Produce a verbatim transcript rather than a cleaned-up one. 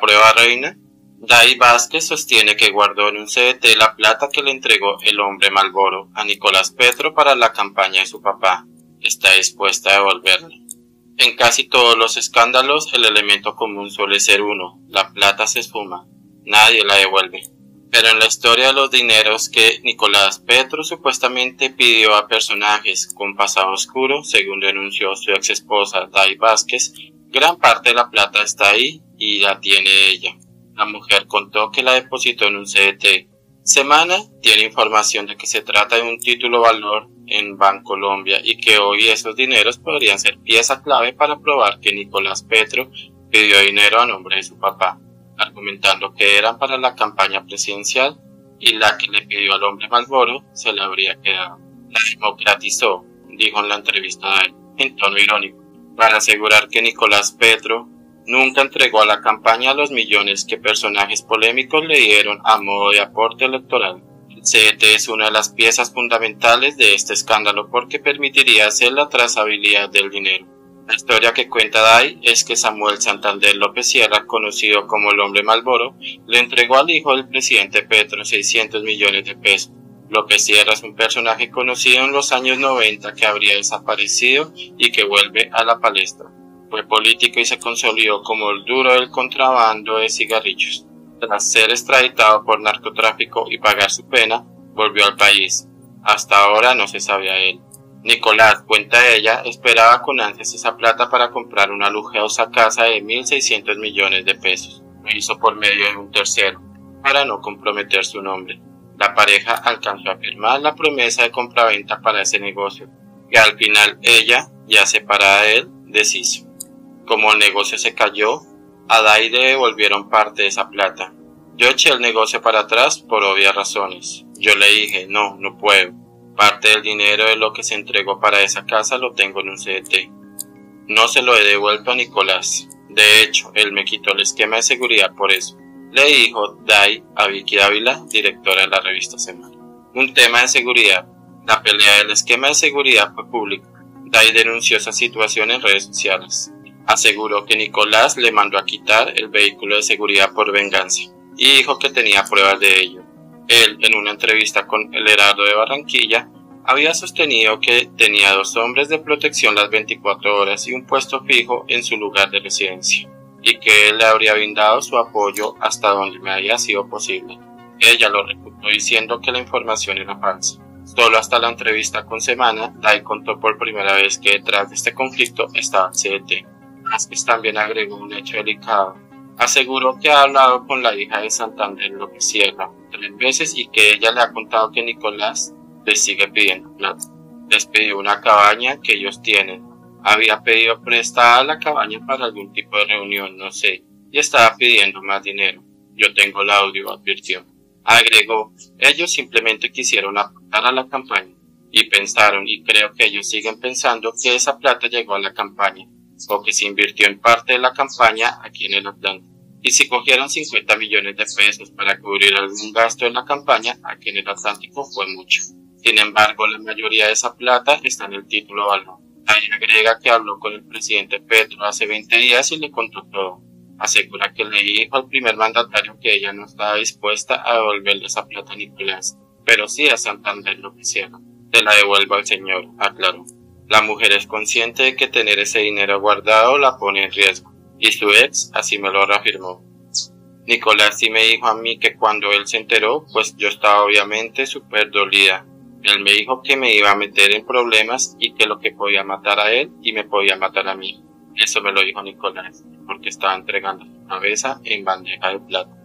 prueba reina, Day Vásquez sostiene que guardó en un C D T la plata que le entregó el hombre Marlboro a Nicolás Petro para la campaña de su papá. Está dispuesta a devolverla. En casi todos los escándalos el elemento común suele ser uno, la plata se esfuma, nadie la devuelve. Pero en la historia de los dineros que Nicolás Petro supuestamente pidió a personajes con pasado oscuro, según denunció su ex esposa Day Vásquez, gran parte de la plata está ahí y la tiene ella. La mujer contó que la depositó en un C D T. Semana tiene información de que se trata de un título valor en Bancolombia y que hoy esos dineros podrían ser pieza clave para probar que Nicolás Petro pidió dinero a nombre de su papá, argumentando que eran para la campaña presidencial y la que le pidió al hombre Marlboro se le habría quedado. La democratizó, dijo en la entrevista a él, en tono irónico, para asegurar que Nicolás Petro nunca entregó a la campaña los millones que personajes polémicos le dieron a modo de aporte electoral. El C D T es una de las piezas fundamentales de este escándalo porque permitiría hacer la trazabilidad del dinero. La historia que cuenta Day es que Samuel Santander López Sierra, conocido como el hombre Marlboro, le entregó al hijo del presidente Petro seiscientos millones de pesos. López Sierra es un personaje conocido en los años noventa que habría desaparecido y que vuelve a la palestra. Fue político y se consolidó como el duro del contrabando de cigarrillos. Tras ser extraditado por narcotráfico y pagar su pena, volvió al país. Hasta ahora no se sabía de él. Nicolás, cuenta ella, esperaba con ansias esa plata para comprar una lujosa casa de mil seiscientos millones de pesos. Lo hizo por medio de un tercero, para no comprometer su nombre. La pareja alcanzó a firmar la promesa de compraventa para ese negocio, que al final ella, ya separada de él, deshizo. Como el negocio se cayó, a Day le devolvieron parte de esa plata. Yo eché el negocio para atrás por obvias razones. Yo le dije, no, no puedo. Parte del dinero de lo que se entregó para esa casa lo tengo en un C D T. No se lo he devuelto a Nicolás. De hecho, él me quitó el esquema de seguridad por eso. Le dijo Day a Vicky Dávila, directora de la revista Semana. Un tema de seguridad. La pelea del esquema de seguridad fue pública. Day denunció esa situación en redes sociales. Aseguró que Nicolás le mandó a quitar el vehículo de seguridad por venganza. Y dijo que tenía pruebas de ello. Él, en una entrevista con el Heraldo de Barranquilla, había sostenido que tenía dos hombres de protección las veinticuatro horas y un puesto fijo en su lugar de residencia, y que él le habría brindado su apoyo hasta donde me había sido posible. Ella lo refutó diciendo que la información era falsa. Solo hasta la entrevista con Semana, Day contó por primera vez que detrás de este conflicto estaba el C D T. Vásquez también agregó un hecho delicado. Aseguró que ha hablado con la hija de Santander López Sierra tres veces y que ella le ha contado que Nicolás le sigue pidiendo plata. Les pidió una cabaña que ellos tienen. Había pedido prestada la cabaña para algún tipo de reunión, no sé, y estaba pidiendo más dinero. Yo tengo el audio, advirtió. Agregó, ellos simplemente quisieron aportar a la campaña y pensaron, y creo que ellos siguen pensando que esa plata llegó a la campaña, o que se invirtió en parte de la campaña aquí en el Atlántico. Y si cogieron cincuenta millones de pesos para cubrir algún gasto en la campaña aquí en el Atlántico fue mucho. Sin embargo, la mayoría de esa plata está en el título valor. Ahí agrega que habló con el presidente Petro hace veinte días y le contó todo. Asegura que le dijo al primer mandatario que ella no estaba dispuesta a devolverle esa plata a Nicolás, pero sí a Santander lo que hicieron. Se la devuelvo al señor, aclaró. La mujer es consciente de que tener ese dinero guardado la pone en riesgo, y su ex así me lo reafirmó. Nicolás sí me dijo a mí que cuando él se enteró, pues yo estaba obviamente súper dolida. Él me dijo que me iba a meter en problemas y que lo que podía matar a él y me podía matar a mí. Eso me lo dijo Nicolás, porque estaba entregando su cabeza en bandeja de plata.